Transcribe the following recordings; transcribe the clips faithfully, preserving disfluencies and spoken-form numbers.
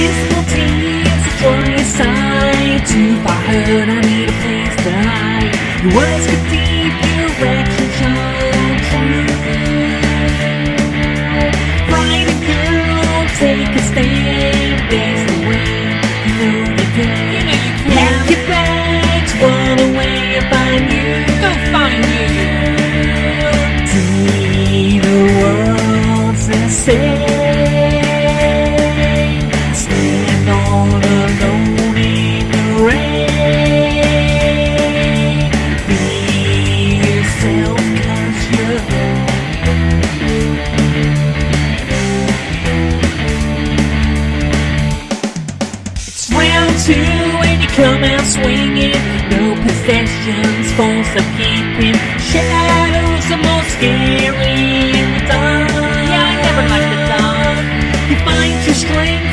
This country is a foreign side. Too far out, I need a place to hide. Your words could deep, your actions are true. Fight a girl, take a stand. There's no way, you know you can. You know you can. Pack your bags, run away and find you. They'll find you. To me, the world's the same. When you come out swinging, no possessions, false of keeping. Shadows are more scary in the dark. Yeah, I never liked the dark. You find your strength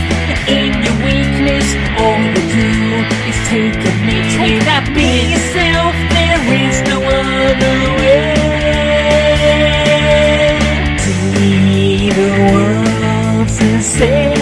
in your weakness. All you do is take a minute. Take that be yourself. There is no other way. To me, the world's the same.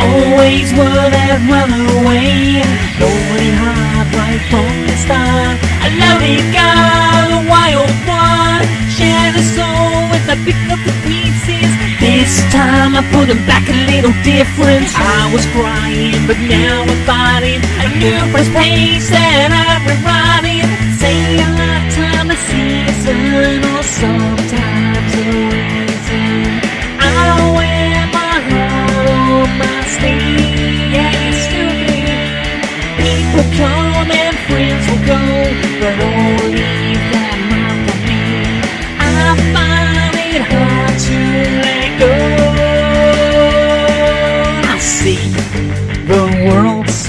Always would have run away. Lonely heart right from the start. I love it, God, a wild one. Share the soul with the pick up the pieces. This time I put them back a little different. I was crying, but now I'm fighting a new fresh pace that I'm rewriting. Say a lifetime, a season, or sometimes a reason. I wear my heart on my come and friends will go, but only that mouth for me. I find it hard to let go. I see the world's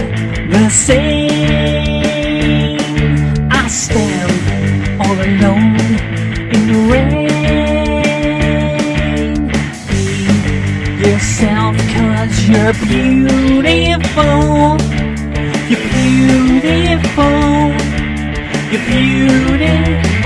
the same. I stand all alone in the rain. Be yourself, cause you're beautiful. You're beautiful, you're beautiful.